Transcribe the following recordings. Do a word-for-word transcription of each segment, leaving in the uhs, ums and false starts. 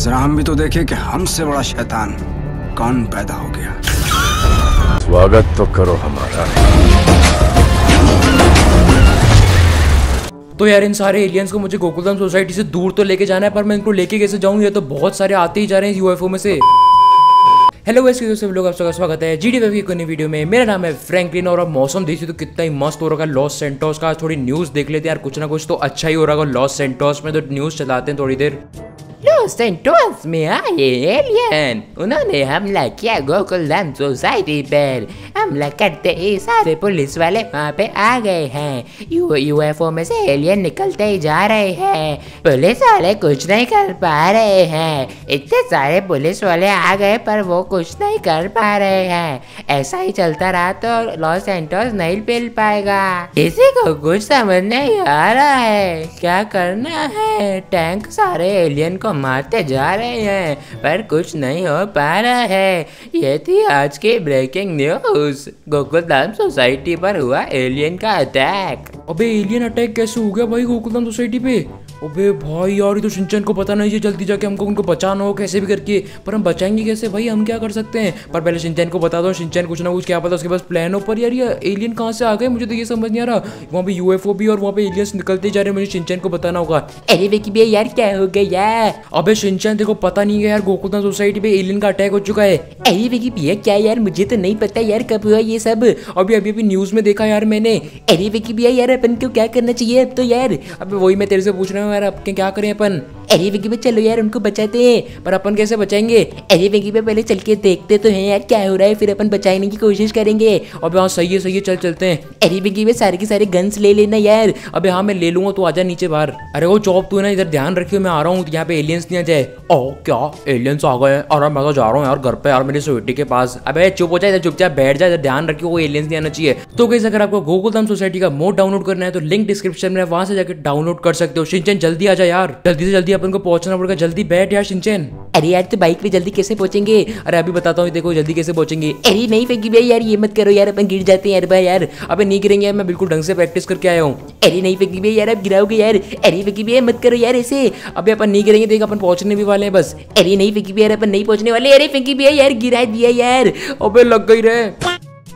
जरा हम भी तो देखें कि हमसे बड़ा शैतान कौन पैदा हो गया। स्वागत तो करो हमारा। तो यार इन सारे एलियंस को मुझे गोकुलधाम सोसाइटी से दूर तो लेके जाना है, पर मैं इनको लेके कैसे जाऊँ? ये तो बहुत सारे आते ही जा रहे हैं यूएफओ में से। हेलो गाइस, दोस्तों सब लोग आप सबका स्वागत है जीटीए वी की नई वीडियो में। मेरा नाम है फ्रैंकलिन और अब मौसम देखिए तो कितना ही मस्त हो रहा है लॉस सैंटोस का। थोड़ी न्यूज़ देख लेते हैं यार, कुछ ना कुछ तो अच्छा ही हो रहा है लॉस सैंटोस में। तो न्यूज़ चलाते हैं थोड़ी देर। लॉस सैंटोस में आए एलियन, उन्होंने हमला किया गोकुलधाम सोसाइटी पर। हमला करते ही सारे पुलिस वाले वहाँ पे आ गए हैं। यू यूएफओ में से एलियन निकलते ही जा रहे हैं, पुलिस वाले कुछ नहीं कर पा रहे हैं। इतने सारे पुलिस वाले आ गए पर वो कुछ नहीं कर पा रहे हैं। ऐसा ही चलता रहा तो लॉस सैंटोस नहीं मिल पाएगा। किसी को कुछ समझ नहीं आ रहा है क्या करना है। टैंक सारे एलियन को मारते जा रहे हैं पर कुछ नहीं हो पा रहा है। ये थी आज की ब्रेकिंग न्यूज, गोकुलधाम सोसाइटी पर हुआ एलियन का अटैक। अबे एलियन अटैक कैसे हो गया भाई गोकुलधाम सोसाइटी पे? अबे भाई यार ये तो शिनचैन को पता नहीं है, जल्दी जाके हमको उनको बचाना हो कैसे भी करके। पर हम बचाएंगे कैसे भाई, हम क्या कर सकते हैं? पर पहले शिनचैन को बता दो, शिनचैन कुछ ना कुछ क्या पता उसके पास प्लान हो। पर यार ये एलियन कहाँ से आ गए मुझे तो ये समझ नहीं आ रहा। वहाँ पे यूएफओ भी और वहाँ पे एलियंस निकलते जा रहे हैं, मुझे शिनचैन को बताना होगा। अरे विकी भैया यार क्या हो गया? अबे शिनचैन देखो पता नहीं है यार गोकुलधाम सोसाइटी पे एलियन का अटैक हो चुका है। अरे विकी भैया क्या यार, मुझे तो नहीं पता यार कब हुआ ये सब, अभी अभी अभी न्यूज में देखा यार मैंने। अरे विकी भैया यार अपन को क्या करना चाहिए अब तो यार? अब वही मैं तेरे से पूछ रहा हूँ यार अब क्या करें अपन? अरे विकी पे चलो यार उनको बचाते हैं, पर अपन कैसे बचाएंगे? अरे विकी पे पहले चल के देखते तो हैं यार क्या हो रहा है, फिर अपन बचाने की कोशिश करेंगे। अबे हाँ सही है सही है, चल चलते हैं। अरे विकी पे सारे के सारे गन्स ले लेना यार। अबे हाँ मैं ले लूंगा, तू आजा नीचे बाहर। अरे वो चौप तू ना इधर ध्यान रखियो, मैं आ रहा हूँ यहाँ पे एलियंस नहीं आ जाए। ओ क्या एलियंस आ गए और मैं तो जा रहा हूँ यार घर पे यार मेरी सोसाइटी के पास। अबे चुप हो जाए, इधर चुपचाप बैठ जाए, इधर ध्यान रखियो, वो एलियंस नहीं आना चाहिए। तो गाइस अगर आपको गोकुलधाम सोसाइटी का मोड डाउनलोड करना है तो लिंक डिस्क्रिप्शन में, वहां से जाकर डाउनलोड कर सकते हो। शिनचैन जल्दी आ जाए यार, जल्दी से जल्दी अपन को पहुंचना पड़ेगा, जल्दी बैठ यार शिनचैन। अरे यार तो बाइक पे जल्दी कैसे पहुंचेंगे? अरे अभी बताता हूँ देखो जल्दी कैसे पहुंचेंगे। अरे नहीं फेंकी भैया यार ये मत करो यार, अपन गिर जाते हैं यार भाई यार। अबे नहीं गिरेंगे यार, मैं बिल्कुल ढंग से प्रैक्टिस करके आया हूँ। अरे नहीं फेंकी भैया यार आप गिराओगे यार। अरे फेंकी भैया मत करो यार ऐसे, अभी अपन नहीं गिरेंगे, देख अपन पहुंचने भी वाले हैं बस। अरे नहीं फेंकी भैया यार अपन नहीं पहुंचने वाले। अरे फेंकी भैया यार गिरा दिया यार, अबे लग गई रे।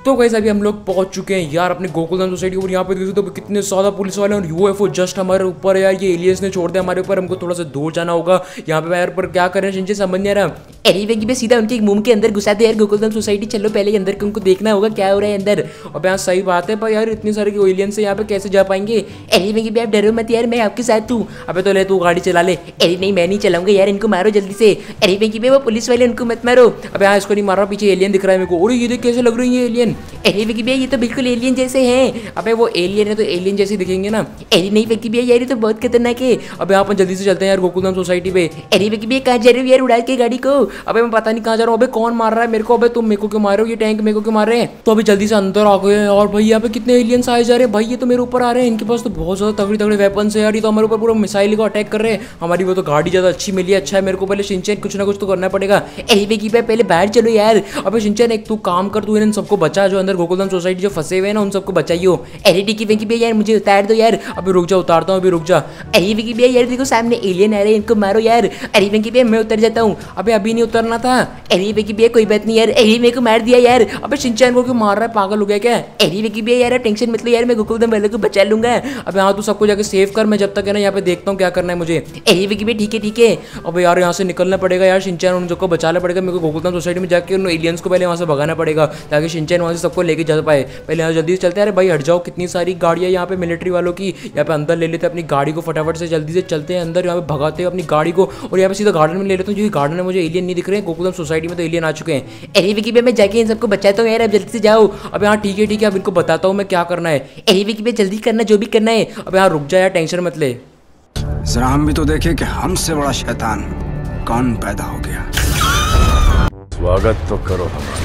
तो गाइस अभी हम लोग पहुंच चुके हैं यार अपने गोकुलधाम सोसाइटी को। यहाँ पे देखो तो कितने सादा पुलिस वाले और यूएफओ जस्ट हमारे ऊपर है यार। ये एलियंस ने छोड़ दिया हमारे ऊपर, हमको थोड़ा सा दूर जाना होगा यहाँ पे यार। पर क्या करें शिनचैन समझ नहीं आ रहा। अरे वेगी पे सीधा उनके मुंह के अंदर घुसा दे यार गोकुलधाम सोसाइटी। चलो पहले अंदर को उनको देखना होगा क्या हो रहा है अंदर। अब यहाँ सही बात है पर यार इतने सारे एलियंस से यहाँ पे कैसे जा पाएंगे? अरे वेगी पे आप डरो मत यार, मैं आपके साथ हूँ। अबे तो ले तू गाड़ी चला ले। अरे नहीं मैं नहीं चलाऊंगा यार, इनको मारो जल्दी से। अरे वेगी पे वो पुलिस वाले उनको मत मारो। अबे यहाँ इसको नहीं मारो, पीछे एलियन दिख रहा है मेरे को। अरे ये देख कैसे लग रही है एलियन। अरे विकी भैया ये तो बिल्कुल एलियन जैसे हैं। अबे वो एलियन है तो एलियन जैसे दिखेंगे ना। अरे नहीं विकी भैया यार ये तो बहुत खतरनाक है। अबे अपन जल्दी से चलते हैं यार गोकुलधाम सोसाइटी पे। अरे विकी भैया कहाँ जा रहे हो यार उड़ा के गाड़ी को? अबे मैं पता नहीं कहाँ जा रहा हूँ। अबे कौन मार रहा है मेरे को? अबे तुम मेरे को क्यों मार रहे हो? ये टैंक मेरे को क्यों मार रहे हैं? तो अभी जल्दी से अंदर आ गए और भाई यहाँ पे कितने एलियंस आए जा रहे हैं भाई। ये तो मेरे ऊपर आ रहे हैं, इनके पास तो बहुत ज्यादा तगड़े तगड़े वेपन्स है यार। ये तो हमारे ऊपर पूरा मिसाइल को अटैक कर रहे हैं। हमारी वो तो गाड़ी ज्यादा अच्छी मिली है, अच्छा है मेरे को। पहले शिनचैन कुछ ना कुछ तो करना पड़ेगा। अरे विकी भैया पहले बाहर चलो यार। अबे शिनचैन एक तू काम कर, तू इन सबको बचा, जो अंदर गोकुलधाम सोसाइटी जो फंसे हुए हैं ना उन सबको बचाइयो। अरे विकी भैया यार मुझे उतार दो यार। अबे रुक जा उतारता हूँ, अभी रुक जा। अरे विकी भैया यार देखो सामने एलियन आ रहे हैं, इनको मारो यार। अरे विकी भैया मैं उतर जाता हूँ। अबे अभी नहीं उतरना था। अरे विकी भैया कोई बात नहीं यार, अरे मेरे को मार दिया यार। अबे शिनचैन को क्यों मार रहा है, पागल हो गया क्या? अरे विकी भैया यार टेंशन मत लो यार, मैं गोकुलधाम वाले को बचा लूंगा। अब यहाँ तू सबको जाकर सेव कर, मैं जब तक है ना यहाँ पे देखता हूँ क्या करना है मुझे। अरे विकी भैया ठीक है ठीक है। अब यार यहाँ से निकलना पड़ेगा यार, शिनचैन उन सबको बचाना पड़ेगा। मेरे को गोकुलधाम सोसाइटी में जाकर उन एलियंस को पहले वहाँ से भगाना पड़ेगा ताकि शिनचैन वहाँ से सबको लेके जा पाए। पहले यहाँ जल्दी से चलते हैं। अरे भाई हट जाओ, कितनी सारी गाड़ियाँ यहाँ पे मिलिट्री वालों की। यहाँ पे अंदर ले लेते हैं अपनी गाड़ी को, फटाफट से जल्दी से चलते हैं अंदर। यहाँ पे भगाते हैं अपनी गाड़ी को और यहाँ पे सीधा गार्डन में ले लेते हैं, क्योंकि गार्डन में मुझे एलियन नहीं दिख रहे हैं। गोकुलधाम सोसाइटी में तो एलियन आ चुके हैं। अरे विकी भैया मैं जाके इन सबको बचाता हूँ यार, अब जल्दी से जाओ। अब यहाँ ठीक है ठीक है, अब इनको बताता हूँ मैं क्या करना है। अरे विकी भैया जल्दी करना जो भी करना है। अब यहाँ रुक जाए यार, टेंशन मत ले। जरा हम भी तो देखें कि हमसे बड़ा शैतान कौन पैदा हो गया। स्वागत तो करो हमारा।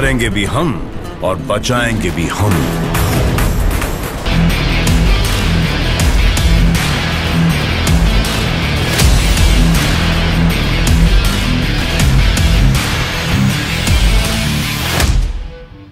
मारेंगे भी हम और बचाएंगे भी हम।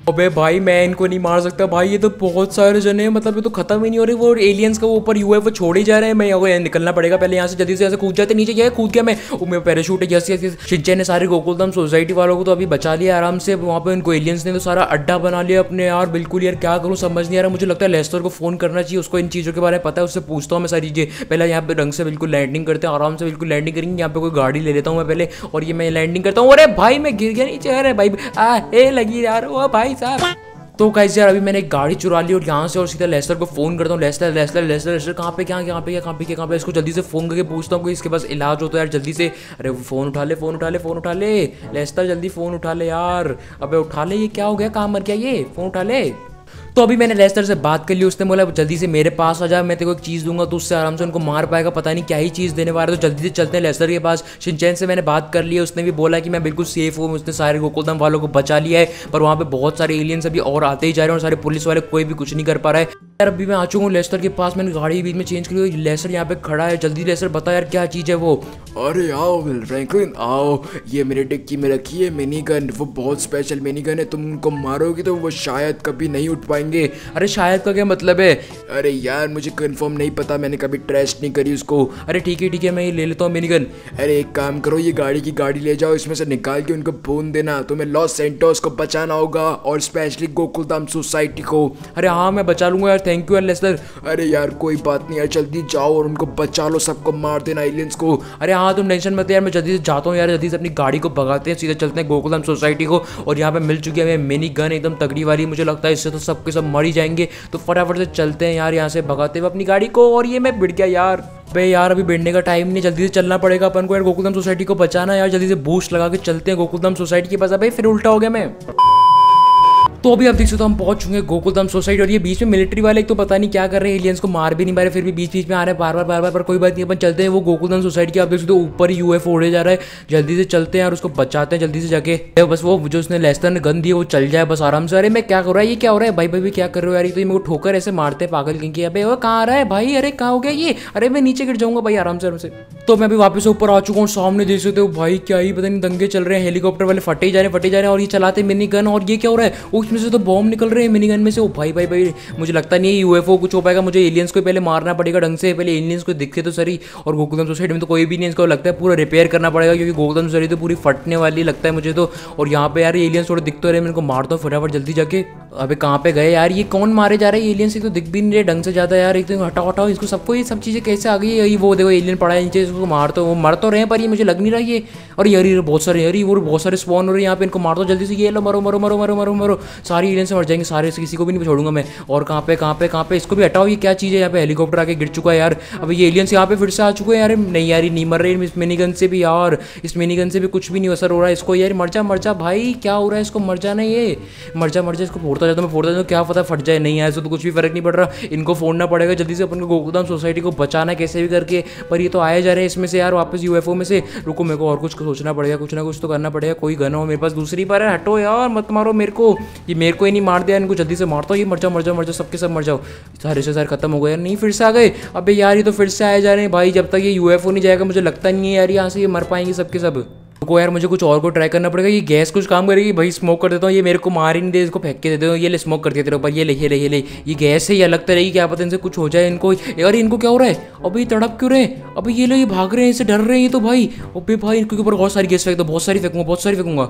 अबे भाई मैं इनको नहीं मार सकता भाई, ये तो बहुत सारे जने हैं, मतलब ये तो खत्म ही नहीं हो रही। वो एलियंस का वो ऊपर यूएफओ छोड़ ही जा रहे हैं। मैं यहाँ निकलना पड़ेगा पहले यहाँ से, जल्दी से यहाँ से कूद जाते नीचे। ये कूद गया मैं, मेरा पैराशूट है। यस यस यस, शिनचैन ने सारे गोकुलधाम सोसाइटी वालों को तो अभी बचा लिया आराम से। वहाँ पे उनको एलियंस ने तो सारा अड्डा बना लिया अपने। यार बिल्कुल यार क्या करूँ समझ नहीं आ रहा। मुझे लगता है लेस्टर को फोन करना चाहिए, उसको इन चीज़ों के बारे में पता है, उससे पूछता हूँ मैं सारी चीज़ें। पहले यहाँ पे रंग से बिल्कुल लैंडिंग करते हैं, आराम से बिल्कुल लैंडिंग करेंगे। यहाँ पे कोई गाड़ी ले लेता हूँ मैं पहले, और ये मैं लैंडिंग करता हूँ। अरे भाई मैं गिर गया नीचे, अरे भाई आ ए लगी यार, ओ भाई साहब। तो गाइस यार अभी मैंने एक गाड़ी चुरा ली और यहाँ से और सीधा लेस्टर को फोन करता हूँ। लेस्टर लेस्टर लेस्टर लेस्टर कहाँ पे क्या कहाँ पे क्या कहाँ पे क्या कहाँ पे, इसको जल्दी से फोन करके पूछता हूँ कि इसके पास इलाज होता है यार जल्दी से। अरे फोन उठा ले फोन उठा ले फोन उठा ले लेस्टर, जल्दी फोन उठा ले यार। अबे उठा ले, ये क्या हो गया, कहाँ मर गया ये, फोन उठा ले। तो अभी मैंने लेस्टर से बात कर ली, उसने बोला जल्दी से मेरे पास आ जा, मैं तेरे को एक चीज़ दूंगा, तो उससे आराम से उनको मार पाएगा। पता नहीं क्या ही चीज़ देने वाला है। तो जल्दी से चलते हैं लेस्टर के पास। शिनचैन से मैंने बात कर ली है, उसने भी बोला कि मैं बिल्कुल सेफ हूँ, उसने सारे गोकुलधाम वालों को बचा लिया है। पर वहाँ पर बहुत सारे एलियंस अभी और आते ही जा रहे हैं और सारे पुलिस वाले कोई भी कुछ नहीं कर पा रहा है यार। अभी मैं आ चुका हूँ लेस्टर के पास, मैंने गाड़ी बीच में चेंज करी। लेस्टर यहाँ पे खड़ा है, जल्दी लेस्टर बता यार क्या चीज़ है वो। अरे आओ फ्रैंकलिन आओ, ये मेरे डिक्की में रखी है मिनी गन, वो बहुत स्पेशल मिनी गन है, तुम उनको मारोगे तो वो शायद कभी नहीं उठ पाएंगे। अरे शायद का क्या मतलब है। अरे यार मुझे कन्फर्म नहीं पता, मैंने कभी टेस्ट नहीं करी उसको। अरे ठीक है ठीक है मैं ये ले लेता हूँ मिनी गन। अरे एक काम करो, ये गाड़ी की गाड़ी ले जाओ, इसमें से निकाल के उनको भून देना। तुम्हें लॉस सैंटोस को बचाना होगा और स्पेशली गोकुलधाम सोसाइटी को। अरे हाँ मैं बचा लूँगा, थैंक यू लेस्टर। अरे यार कोई बात नहीं यार, जल्दी जाओ और उनको बचा लो, सबको मार देना एलियंस को। अरे हाँ तुम टेंशन मत यार, मैं जल्दी से जाता हूँ यार। जल्दी से अपनी गाड़ी को भगाते हैं, सीधे चलते हैं गोकुलधाम सोसाइटी को। और यहाँ पे मिल चुकी है मिनी गन, एकदम तगड़ी वाली, मुझे लगता है इससे तो सबके सब मर ही जाएंगे। तो फटाफट से चलते हैं यार यहाँ से भगाते हुए अपनी गाड़ी को। और ये मैं भिड़ गया यार, भाई यार अभी बैठने का टाइम नहीं, जल्दी से चलना पड़ेगा अपन को यार, गोकुलधाम सोसाइटी को बचाना यार। जल्दी से बूस्ट लगा के चलते हैं गोकुलधाम सोसाइटी के पास। भाई फिर उल्टा हो गया मैं। तो अभी आप देख सकते हो हम पहुंच चुके हैं गोकुलधाम सोसाइटी। और ये बीच में मिलिट्री वाले तो पता नहीं क्या कर रहे हैं, एलियंस को मार भी नहीं पा रहे, फिर भी बीच बीच में आ रहे हैं बार बार बार बार। पर कोई बात नहीं, अपन चलते हैं वो गोकुलधाम सोसाइटी के। आप देख सकते हो ऊपर यूएफओ उड़े जा रहा है, जल्दी से चलते हैं और उसको बचाते हैं जल्दी से जाके। बस वो जो उसने लेस्टर ने गन दी वो चल जाए बस आराम से। अरे मैं क्या कर रहा है, ये क्या हो रहा है भाई, भाई क्या कर रहे हो यार, तो ये मेरे को ठोकर ऐसे मारते पागल कहीं की। अबे वो कहाँ आ रहा है भाई, अरे कहाँ हो गया ये, अरे मैं नीचे गिर जाऊँगा भाई आराम से आराम से। तो मैं भी वापस ऊपर आ चुका हूँ, सामने देख सकते हो भाई क्या ही पता नहीं दंगे चल रहे हैं, हेलीकॉप्टर वाले फटे जा रहे फटे जा रहे हैं। और ये चलाते मिनी गन, और ये क्या हो रहा है, उसमें से तो बॉम्ब निकल रहे हैं मिनी गन में से। ओ भाई भाई भाई मुझे लगता नहीं है यूएफओ कुछ हो पाएगा, मुझे एलियंस को पहले मारना पड़ेगा ढंग से, पहले एलियंस को दिखे तो सही। और गोकुलधाम सोसाइटी में तो कोई भी नहीं, इसको लगता है पूरा रिपेयर करना पड़ेगा क्योंकि गोकुलधाम सोसाइटी तो पूरी फटने वाली लगता है मुझे तो। और यहाँ पे यार एलियंस थोड़े दिखते रहे, मैं इनको मारता हूँ फटाफट जल्दी जाके। अबे कहाँ पे गए यार, ये कौन मारे जा रहे हैं एलियंस, एक तो दिख भी नहीं रहे ढंग से ज़्यादा यार, एक तो हटाओ हटाओ इसको सबको, ये सब चीज़ें कैसे आ गई है। वो देखो एलियन पड़ा है नीचे, इसको मार तो वो मर तो रहे हैं पर ये मुझे लग नहीं रहा ये। और यार बहुत सारे यार वो बहुत सारे स्पॉन हो रहे हैं यहाँ पे, इनको मार दो जल्दी से, ये लो मरो मरो मरो मरो मरो मरो, सारी एलियंस मर जाएंगे सारे, किसी को भी नहीं छोड़ूंगा मैं। और कहाँ पे कहाँ पे कहाँ पे इसको भी हटाओ, ये क्या चीज़ है, यहाँ पे हेलीकॉप्टर आके गिर चुका है यार। अब ये एलियंस यहाँ पे फिर से आ चुके हैं यार, नहीं यार नहीं मर रहे इस मिनीगन से भी यार, इस मिनीगन से भी कुछ भी नहीं असर हो रहा है इसको। यार मर जा मर जा भाई, क्या हो रहा है इसको, मर जाना ये, मर जा मर जा, इसको फोड़ता जाता हूँ मैं फोड़ता जाता हूँ, क्या पता फट जाए। नहीं यार इसको तो कुछ भी फर्क नहीं पड़ रहा, इनको फोड़ना पड़ेगा जल्दी से, अपन को गोकुलधाम सोसाइटी को बचाना कैसे भी करके। पर ये तो आए जा रहे हैं इसमें से यार वापस यूएफओ में से। रुको मेरे को और कुछ सोचना पड़ेगा, कुछ ना कुछ तो करना पड़ेगा, कोई गन हो मेरे पास दूसरी बार। हटो यार मत मारो मेरे को, ये मेरे को ही नहीं मार दिया, इनको जल्दी से मारता हूँ। ये मर जाओ मर जाओ मर जाओ सबके सब मर जाओ, सारे से सारे खत्म हो गए। नहीं फिर से आ गए, अबे यार ये तो फिर से आए जा रहे हैं भाई, जब तक ये यूएफओ नहीं जाएगा मुझे लगता नहीं है यार यहाँ से ये मर पाएंगे सबके सब। को यार मुझे कुछ और को ट्राई करना पड़ेगा, ये गैस कुछ काम करेगी भाई, स्मोक कर देता हूँ, ये मेरे को मार ही नहीं दे, इसको फेंक के देते हो, ये ले स्मोक कर देते रहो पर, ये ले ये ले ये ले, ये गैस है ये अलग तरह की, क्या पता इनसे कुछ हो जाए इनको। अरे इनको क्या हो रहा है, अबे ये तड़प क्यों रहे हैं, अबे ये लोग ये भाग रहे हैं, इनसे डर रहे हैं तो भाई। अबे भाई इनके ऊपर बहुत सारी गैस फेंक दो, बहुत सारी फेंकूंगा बहुत सारी फेंकूंगा।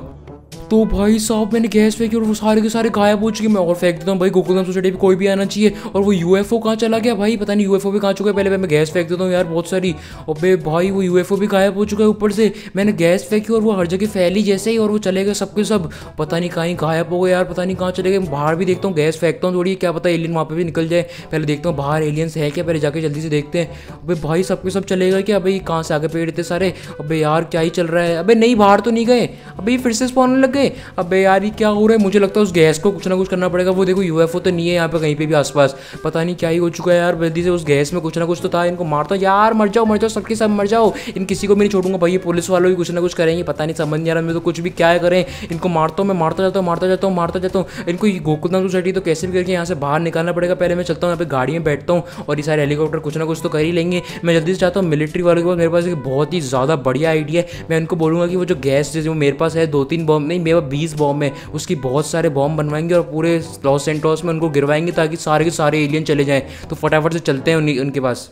तो भाई साहब मैंने गैस फेंकी और वो सारे के सारे गायब हो चुके। मैं और फेंक देता हूँ भाई, गोकुलधाम सोसाइटी पे कोई भी आना चाहिए। और वो यूएफओ कहाँ चला गया भाई, पता नहीं यूएफओ भी कहाँ चुका है, पहले मैं गैस फेंक देता हूँ यार बहुत सारी। अबे भाई वो यूएफओ भी गायब हो चुका है, ऊपर से मैंने गैस फेंकी और वो हर जगह फैली जैसे ही, और वो चले गए सबके सब, पता नहीं कहीं गायब हो गए यार, पता नहीं कहाँ चले गए। बाहर भी देखता हूँ, गैस फेंकता हूँ थोड़ी, क्या पता एलियन वहाँ पर भी निकल जाए। पहले देखता हूँ बाहर एलियंस है क्या, पहले जाके जल्दी से देखते हैं। अबे भाई सबके सब चले गए क्या, भाई कहाँ से आगे पेड़ इतने सारे, अबे यार क्या ही चल रहा है। अबे नहीं बाहर तो नहीं गए, अबे फिर से स्पॉन लग गए। अबे यार ये क्या हो रहा है, मुझे लगता है उस गैस को कुछ ना कुछ करना पड़ेगा। वो देखो यूएफओ तो नहीं है यहाँ पे कहीं पे भी आसपास, पता नहीं क्या ही हो चुका है यार। जल्दी से उस गैस में कुछ ना कुछ तो था, इनको मारता यार, मर जाओ मर जाओ सबके सब मर जाओ, इन किसी को भी नहीं छोड़ूंगा भाई। ये पुलिस वालों भी कुछ ना कुछ करेंगे, पता नहीं समझ नहीं आ रहा मेरे तो कुछ भी क्या करें। इनको मारता हूँ मैं, मारता जाता हूँ मारता जाता हूँ मारता जाता हूँ इनको। गोकुलधाम सोसाइटी तो कैसे भी करके यहाँ से बाहर निकालना पड़ेगा। पहले मैं चलता हूँ यहाँ पे गाड़ी में बैठता हूँ, और ये सारे हेलीकॉप्टर कुछ ना कुछ तो कर ही लेंगे। मैं जल्दी से चाहता हूँ मिलिट्री वालों के पास, मेरे पास एक बहुत ही ज़्यादा बढ़िया आइडिया है। मैं उनको बोलूँगा कि वो जो गैस जो मेरे पास है, दो तीन बॉम्ब नहीं में या बीस बॉम्ब में उसकी बहुत सारे बॉम्ब बनवाएंगे और पूरे लॉस सैंटोस में उनको गिरवाएंगे ताकि सारे के सारे एलियन चले जाएं। तो फटाफट से चलते हैं उनके पास।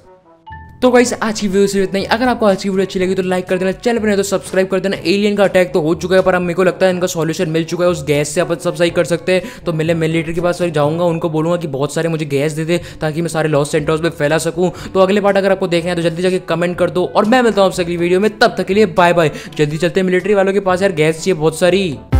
तो गाइस आज की वीडियो से इतना ही। अगर आपको आज की वीडियो अच्छी लगी तो लाइक कर देना, चैनल पर नहीं तो सब्सक्राइब कर देना। एलियन का अटैक तो हो चुका है पर अब मेरे को लगता है इनका सॉल्यूशन मिल चुका है, उस गैस से अपन सब सही कर सकते हैं। तो मैं मिलिट्री के पास फिर जाऊँगा, उनको बोलूँगा कि बहुत सारे मुझे गैस दे दे ताकि मैं सारे लॉस सेंटर्स में फैला सकूँ। तो अगले पार्ट अगर आपको देखना है तो जल्दी जाकर कमेंट कर दो और मैं मिलता हूँ आपसे अगली वीडियो में। तब तक के लिए बाय बाय। जल्दी चलते हैं मिलिट्री वालों के पास, यार गैस चाहिए बहुत सारी।